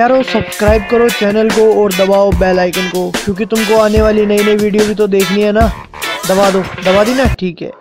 यारो सब्सक्राइब करो चैनल को और दबाओ बेल आइकन को, क्योंकि तुमको आने वाली नई नई वीडियो भी तो देखनी है ना। दबा दी ना, ठीक है।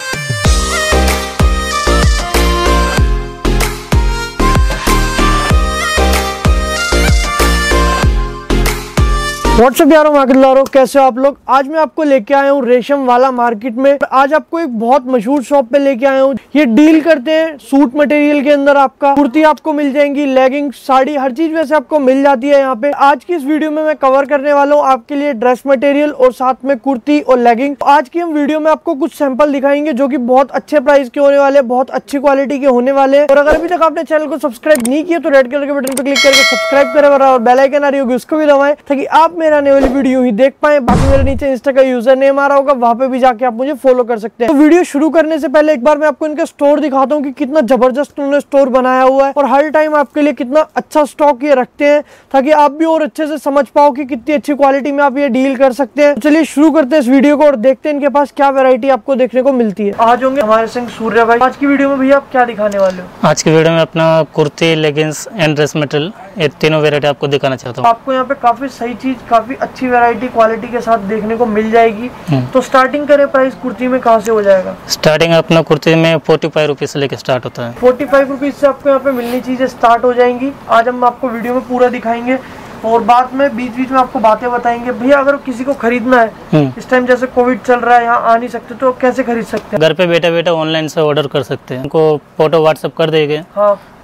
व्हाट्सअप यारो मार्केटदारों, कैसे हो आप लोग। आज मैं आपको लेके आया हूँ रेशम वाला मार्केट में। आज आपको एक बहुत मशहूर शॉप पे लेके आया हूँ। ये डील करते हैं सूट मटेरियल के अंदर। आपका कुर्ती आपको मिल जाएंगी, लेगिंग, साड़ी, हर चीज वैसे आपको मिल जाती है यहाँ पे। आज की इस वीडियो में मैं कवर करने वाला हूँ आपके लिए ड्रेस मटेरियल और साथ में कुर्ती और लेगिंग। आज की हम वीडियो में आपको कुछ सैंपल दिखाएंगे जो की बहुत अच्छे प्राइस के होने वाले, बहुत अच्छी क्वालिटी के होने वाले। और अगर अभी तक आपने चैनल को सब्सक्राइब नहीं किया तो रेड कलर के बटन पर क्लिक करके सब्सक्राइब करें और बेल आइकन आ रही होगी उसको भी दबाएं, ताकि आप आने वाली वीडियो ही देख पाए। बाकी मेरे नीचे इंस्टा का यूजर नेम आ रहा होगा, वहां पे भी जाके आप मुझे फॉलो कर सकते हैं। तो वीडियो शुरू करने से पहले एक बार मैं आपको इनका स्टोर दिखाता हूँ कि कितना जबरदस्त उन्होंने स्टोर बनाया हुआ है और हर टाइम आपके लिए कितना अच्छा स्टॉक ये रखते हैं, ताकि आप भी और अच्छे से समझ पाओ कि कितनी अच्छी क्वालिटी में आप ये डील कर सकते हैं। तो चलिए शुरू करते हैं इस वीडियो को और देखते हैं इनके पास क्या वेरायटी आपको देखने को मिलती है। आज होंगे हमारे संग सूर्य भाई। आज की वीडियो में भैया आप क्या दिखाने वाले हो? आज की वीडियो में अपना kurti, leggings and dress material, ये तीनों वेरायटी आपको दिखाना चाहता हूँ। आपको यहाँ पे काफी सही चीज, काफी अच्छी वैरायटी क्वालिटी के साथ देखने को मिल जाएगी। तो स्टार्टिंग करें प्राइस कुर्ती में कहाँ से हो जाएगा? स्टार्टिंग अपना कुर्ती में 45 रुपीज से लेकर स्टार्ट होता है। 45 रुपीज से आपको यहाँ पे मिलनी चीजें स्टार्ट हो जाएंगी। आज हम आपको वीडियो में पूरा दिखाएंगे और बाद में बीच में आपको बातें बताएंगे। भैया अगर किसी को खरीदना है इस टाइम, जैसे कोविड चल रहा है, यहाँ आ नहीं सकते, तो कैसे खरीद सकते हैं? घर पे बैठे ऑनलाइन से ऑर्डर कर सकते हैं। उनको फोटो व्हाट्सएप कर देंगे,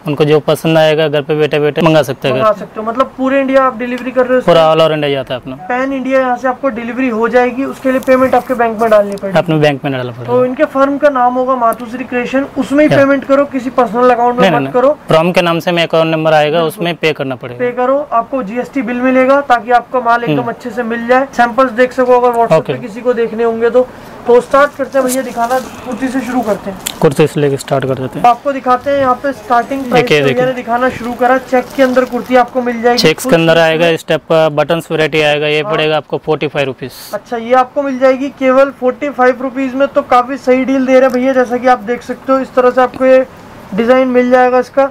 उनको जो पसंद आएगा घर पे बैठे मंगा सकते हैं। मतलब पूरे इंडिया आप डिलीवरी कर रहे हो? पूरा ऑल ओवर इंडिया जाता है अपना, पैन इंडिया। यहाँ से आपको डिलीवरी हो जाएगी। उसके लिए पेमेंट आपके बैंक में डालनी पड़ेगी। अपने बैंक में डालना पड़ेगा। तो इनके फर्म का नाम होगा मातुश्री क्रिएशन, उसमें ही पेमेंट करो, किसी पर्सनल अकाउंट में मत करो। फर्म के नाम से मैं अकाउंट नंबर आएगा, उसमें पे करना पड़ेगा। पे करो, आपको GST बिल मिलेगा, ताकि आपका माल एकदम अच्छे से मिल जाए, सैंपल्स देख सको। अगर व्हाट्सएप पे किसी को देखने होंगे तो स्टार्ट करते हैं भैया दिखाना। कुर्ती से शुरू करते हैं, कुर्ती से लेके स्टार्ट कर देते हैं। आपको दिखाते हैं यहाँ पे स्टार्टिंग प्राइस वगैरह दिखाना शुरू करा। चेक के अंदर कुर्ती आपको मिल जाएगी। चेक्स के अंदर आएगा इस टाइप का, बटन्स वैरायटी आएगा। ये पड़ेगा आपको 45 रुपीज। अच्छा, ये आपको मिल जाएगी केवल 45 रुपीज में। तो काफी सही डील दे रहे हैं भैया, जैसा की आप देख सकते हो। इस तरह से आपको ये डिजाइन मिल जाएगा इसका।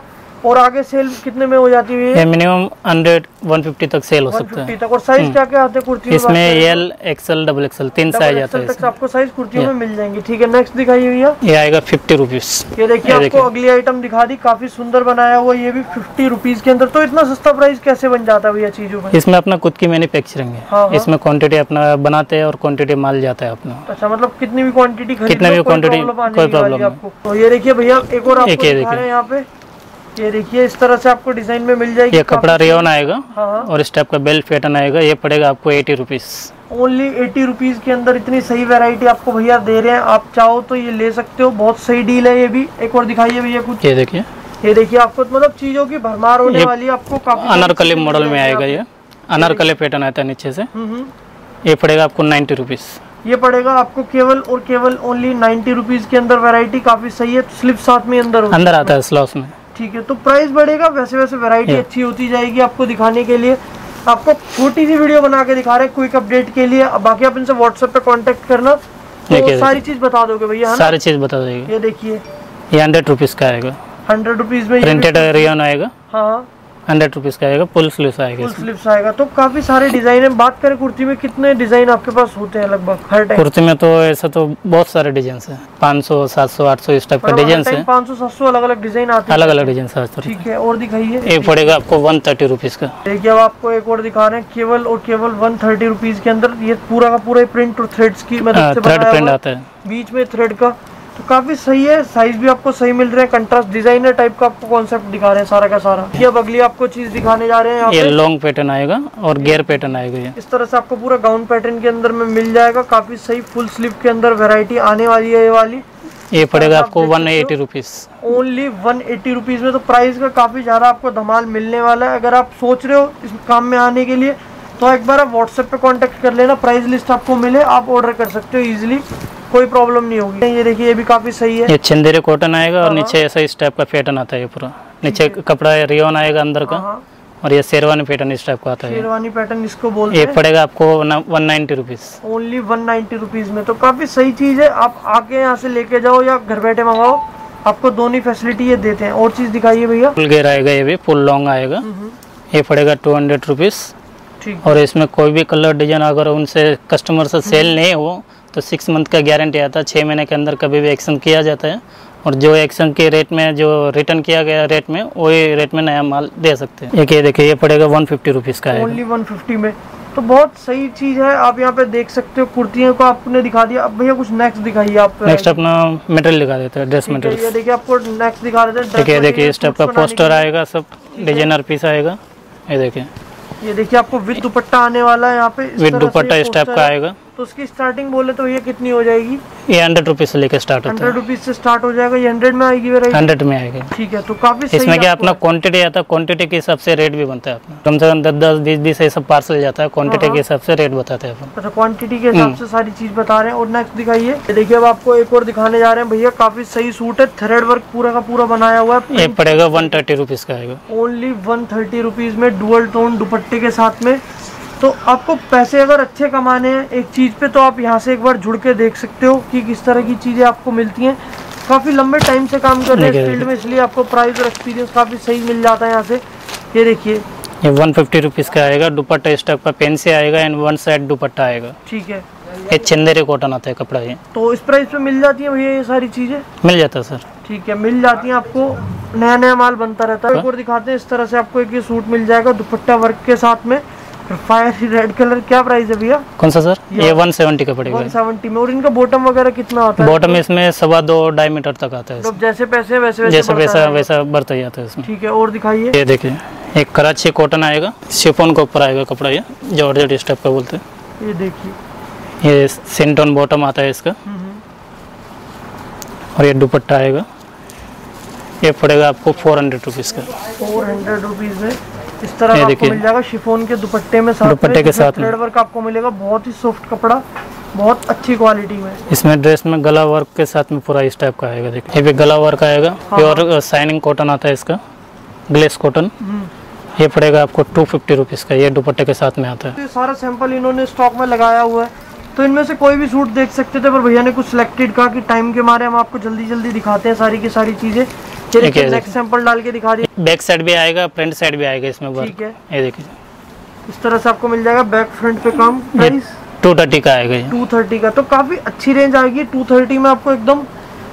और आगे सेल कितने में हो जाती है? मिनिमम 100-150 तक सेल हो सकता है। और साइज क्या क्या आते हैं कुर्ती में? इसमें एल, एक्सएल, डबल एक्सएल, तीन साइज आते हैं। आपको साइज कुर्तियों में मिल जाएंगे। ठीक है, नेक्स्ट दिखाइए भैया। ये आएगा 50 रुपीज। ये देखिए, आपको अगली आइटम दिखा दी, काफी सुंदर बनाया हुआ, ये भी 50 रुपीज के अंदर। तो इतना सस्ता प्राइस कैसे बन जाता है भैया चीजों में? इसमें अपना खुद की मैन्युफैक्चरिंग है, इसमें क्वान्टिटी अपना बनाते हैं और क्वान्टिटी माल जाता है अपना। अच्छा, मतलब कितनी भी क्वान्टिटी कोई प्रॉब्लम आपको। ये देखिए भैया, एक और यहाँ पे ये देखिए, इस तरह से आपको डिजाइन में मिल जाएगी। ये कपड़ा रेयन आएगा और इस टाइप का बेल्ट पैटर्न आएगा। ये पड़ेगा आपको 80 रुपीज। ओनली 80 रुपीज के अंदर इतनी सही वैरायटी आपको भैया दे रहे हैं। आप चाहो तो ये ले सकते हो, बहुत सही डील है। ये भी एक और दिखाइए भैया कुछ। ये देखिए आपको, मतलब चीजों की भरमार होने वाली है। आपको अनारकली मॉडल में आएगा, ये अनारकली पैटर्न आता है नीचे से। ये पड़ेगा आपको 90 रुपीज। ये पड़ेगा आपको केवल और केवल ओनली 90 रुपीज के अंदर। वैरायटी काफी सही है, स्लिप साथ में अंदर आता है स्लॉस में। ठीक है, तो प्राइस बढ़ेगा वैसे वैसे, वैरायटी अच्छी होती जाएगी। आपको दिखाने के लिए आपको छोटी सी वीडियो बना के दिखा रहे हैं क्विक अपडेट के लिए। बाकी आप इनसे व्हाट्सएप पे कांटेक्ट करना, तो सारी चीज बता दोगे भैया? सारी चीज बता दोगे। ये देखिए, ये 100 रुपीज का आएगा। 100 रुपीज में प्रिंटेड रेयन आएगा। हाँ, 100 रुपीज का आएगा। फुल स्लीव्स आएगा, फुल स्लीव्स आएगा। तो काफी सारे डिजाइन है। बात करें कुर्ती में कितने डिजाइन आपके पास होते हैं लगभग हर टाइम? कुर्ती में तो ऐसा तो बहुत सारे डिजाइन है, 500, 700, 800 इस टाइप का डिजाइन है। 500, 700 अलग अलग डिजाइन आते हैं, अलग अलग डिजाइन। ठीक है, और दिखाइए। ये पड़ेगा आपको 130 रुपीज का। देखिए, अब आपको एक और दिखा रहे हैं केवल और केवल 130 रुपीज के अंदर। ये पूरा का पूरा प्रिंट और थ्रेड्स की मदद से प्रिंट आता है, बीच में थ्रेड का। तो काफी सही है, साइज भी आपको सही मिल रहा है। कंट्रास्ट डिजाइनर टाइप का आपको कॉन्सेप्ट दिखा रहे हैं सारा का सारा। ये अब अगली आपको चीज दिखाने जा रहे हैं। ये लॉन्ग पैटर्न आएगा और गेयर पैटर्न आएगा। ये इस तरह से आपको पूरा गाउन पैटर्न के अंदर में मिल जाएगा। काफी सही फुल स्लीव के अंदर वैरायटी आने वाली है ये वाली। ये पड़ेगा आपको 180 रुपीज। ओनली 180 रुपीज में। तो प्राइस का काफी ज्यादा आपको धमाल मिलने वाला है। अगर आप सोच रहे हो इस काम में आने के लिए, तो एक बार आप व्हाट्सएप पे कॉन्टेक्ट कर लेना, प्राइस लिस्ट आपको मिले, आप ऑर्डर कर सकते हो इजिली, कोई प्रॉब्लम नहीं होगी। ये देखिए, ये भी काफी सही है। ये चंदेरे कॉटन आएगा और नीचे ऐसा इस टाइप का पैटर्न आता है। पूरा नीचे कपड़ा रेयन आएगा अंदर का, और ये शेरवानी पैटर्न इस टाइप का आता है। शेरवानी पैटर्न इसको बोलते हैं। ये पड़ेगा आपको 190 रुपीज। ओनली 190 रुपीज में। तो काफी सही चीज है, आप आके यहाँ से लेके जाओ या घर बैठे मंगाओ, आपको दोनों फैसिलिटी ये देते हैं। और चीज दिखाइए भैया। फुल घेर आएगा, ये भी फुल लॉन्ग आएगा। ये पड़ेगा 200 रुपीज़। और इसमें कोई भी कलर डिजाइन अगर उनसे कस्टमर से सेल नहीं हो तो 6 मंथ का गारंटी आता है। 6 महीने के अंदर कभी भी एक्सचेंज किया जाता है और जो एक्सचेंज के रेट में जो रिटर्न किया गया रेट में वही रेट में नया माल दे सकते हैं। एक ये देखिए ये पड़ेगा 150 रुपीज़ का है, ओनली 150 में। तो बहुत सही चीज़ है। आप यहाँ पे देख सकते हो कुर्तियों को आपने दिखा दिया। अब भैया कुछ नेक्स्ट दिखाइए आप। नेक्स्ट अपना मटेरियल दिखा देते हैं, ड्रेस मटेरियल। ये देखिए आपको नेक्स्ट दिखा देते हैं। देखिए देखिए इस टाइप का पोस्टर आएगा, सब डिजाइनर पीस आएगा। ये देखिए आपको विद दुपट्टा आने वाला है। यहाँ पे विद दुपट्टा इस टाइप का आएगा। तो उसकी स्टार्टिंग बोले तो ये कितनी हो जाएगी? ये 100 रुपीज से लेकर स्टार्ट होता है। 100 रुपीज से स्टार्ट हो जाएगा। ये 100 में आएगी, 100 में आएगी। ठीक है, तो काफी सही। इसमें क्या अपना क्वांटिटी आता है, क्वांटिटी के हिसाब से रेट भी बनता है अपना। कम से कम 10-10, 20-20 ऐसा पार्सल जाता है। क्वांटिटी के हिसाब से रेट बताते हैं अपन। अच्छा, क्वांटिटी के हिसाब से सारी चीज बता रहे हैं। और नेक्स्ट दिखाइए। देखिये अब आपको एक और दिखाने जा रहे हैं भैया। काफी सही सूट है, थ्रेड वर्क पूरा का पूरा बनाया हुआ है। ये पड़ेगा 130 रुपीज का आएगा, ओनली 130 रुपीज में, डुअल टोन दुपट्टे के साथ में। तो आपको पैसे अगर अच्छे कमाने हैं एक चीज़ पे तो आप यहाँ से एक बार जुड़ के देख सकते हो कि किस तरह की चीज़ें आपको मिलती हैं। काफ़ी लंबे टाइम से काम कर रहे हैं इस फील्ड में, इसलिए आपको प्राइस और एक्सपीरियंस काफ़ी सही मिल जाता है यहाँ से। ये देखिए ये 150 रुपीज़ का आएगा। दुपट्टा इस टाइप का पेन से आएगा एंड 1 साइड दुपट्टा आएगा। ठीक है, ये चंदेरी कॉटन आता है कपड़ा। ये तो इस प्राइस पे मिल जाती है भैया, ये सारी चीज़ें मिल जाता है सर। ठीक है, मिल जाती है। आपको नया नया माल बनता रहता है। एक और दिखाते हैं। इस तरह से आपको एक ये सूट मिल जाएगा दुपट्टा वर्क के साथ में, फायर रेड कलर। क्या प्राइस है भैया? कौन सा सर? ये 170 का पड़ेगा, 170 में। और इनका बॉटम वगैरह कितना आता है? बॉटम इसमें 2.25 डायमीटर तक आता है। तो जैसे पैसे वैसे जैसे पैसा वैसा बढ़ता जाता है इसमें। ठीक है, और दिखाइए। ये देखिए एक कराची कॉटन आएगा, शिफॉन के ऊपर आएगा कपड़ा। ये जॉर्जेट स्टेप का बोलते हैं। ये देखिए ये सेंटोन बॉटम आता है इसका। और ये दुपट्टा आएगा, ये पड़ेगा आपको 400 रुपीज़ का, 400 रुपीज़ में। इस तरह आपको मिल जाएगा शिफॉन के दुपट्टे में, साथ दुपट्टे के साथ थ्रेड वर्क आपको मिलेगा। बहुत ही सॉफ्ट कपड़ा, बहुत अच्छी क्वालिटी में। इसमें ड्रेस में गला वर्क के साथ में पूरा इस टाइप का आएगा। देखिए ये भी गला वर्क आएगा। प्योर शाइनिंग कॉटन आता है इसका, ग्लेस कॉटन। ये पड़ेगा आपको 250 रुपीज़ का, ये दुपट्टे के साथ में आता है। सारा सैंपल इन्होंने स्टॉक में लगाया हुआ है, तो इनमें से कोई भी सूट देख सकते थे, पर भैया ने कुछ सिलेक्टेड कहा कि टाइम के मारे हम आपको जल्दी जल्दी दिखाते हैं सारी की सारी चीजें। देखिए नेक्स्ट सैंपल डाल के दिखा दिया। बैक साइड भी आएगा, फ्रंट साइड भी आएगा इसमें। ठीक है, ये देखिए इस तरह से आपको मिल जाएगा बैक फ्रंट पे काम। प्राइस 230 का आएगा, 230 का। तो काफी अच्छी रेंज आएगी। 230 में आपको एकदम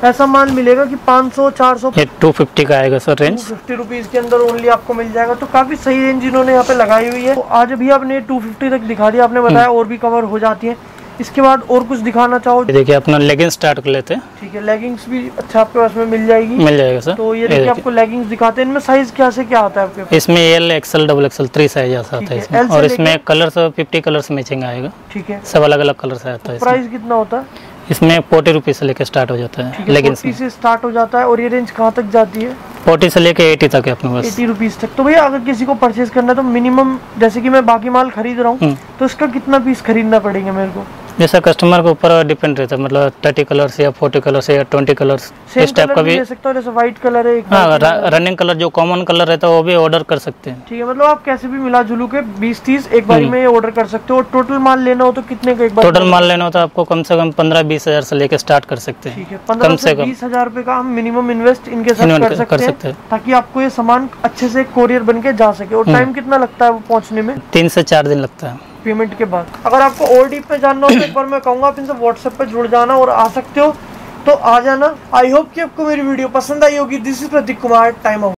ऐसा माल मिलेगा कि 500-400। 250 का आएगा सर रेंज, 250 रुपीज़ के अंदर ओनली आपको मिल जाएगा। तो काफी सही रेंज इन्होंने यहाँ पे लगाई हुई है। तो आज भी आपने 250 तक दिखा दिया, आपने बताया और भी कवर हो जाती है। इसके बाद और कुछ दिखाना चाहो? देखिए अपना लेगिंग्स स्टार्ट कर लेते हैं। ठीक है, लेगिंग्स भी अच्छा आपके पास में मिल जाएगी, मिल जाएगा सर। तो ये देखिए आपको लेगिंग्स दिखाते हैं। इनमें साइज क्या से क्या आता है आपके पास? इसमें L, XL, double XL 3 size आता है इसमें। और इसमें कलर 50 कलर्स मैचिंग आएगा। ठीक है, सब अलग अलग कलर आता है। प्राइस कितना होता है इसमें? 40 रुपीज़ से लेकर स्टार्ट हो जाता है, लेगिंग्स से स्टार्ट हो जाता है। और ये रेंज कहाँ तक जाती है? 40 से लेके 80 तक है अपने पास, 80 रुपीज़ तक। तो भैया अगर किसी को परचेज करना है तो मिनिमम, जैसे कि मैं बाकी माल खरीद रहा हूँ तो इसका कितना पीस खरीदना पड़ेगा मेरे को? जैसा कस्टमर के ऊपर डिपेंड रहता है, मतलब 30 कलर्स या 40 कलर्स या 20 कलर्स इस टाइप का भी ले सकता हूं। जैसे व्हाइट कलर है, हाँ, रनिंग कलर जो कॉमन कलर रहता है वो भी ऑर्डर कर सकते हैं। ठीक है, मतलब आप कैसे भी मिला जुलू के 20-30 एक बार में ऑर्डर कर सकते हो। और टोटल माल लेना हो तो कितने का एक बार? टोटल माल लेना हो तो आपको कम से कम 15-20 हज़ार से लेकर स्टार्ट कर सकते हैं। 15 से 20 हज़ार का हम मिनिमम इन्वेस्ट इनके साथ कर सकते हैं, ताकि आपको ये सामान अच्छे से कोरियर बन के जा सके। और टाइम कितना लगता है वो पहुँचने में? 3 से 4 दिन लगता है पेमेंट के बाद। अगर आपको और डीप पे जानना हो तो एक बार मैं कहूँगा आप इनसे व्हाट्सएप पे जुड़ जाना और आ सकते हो तो आ जाना। आई होप कि आपको मेरी वीडियो पसंद आई होगी। This is Prateek Kumar, time out.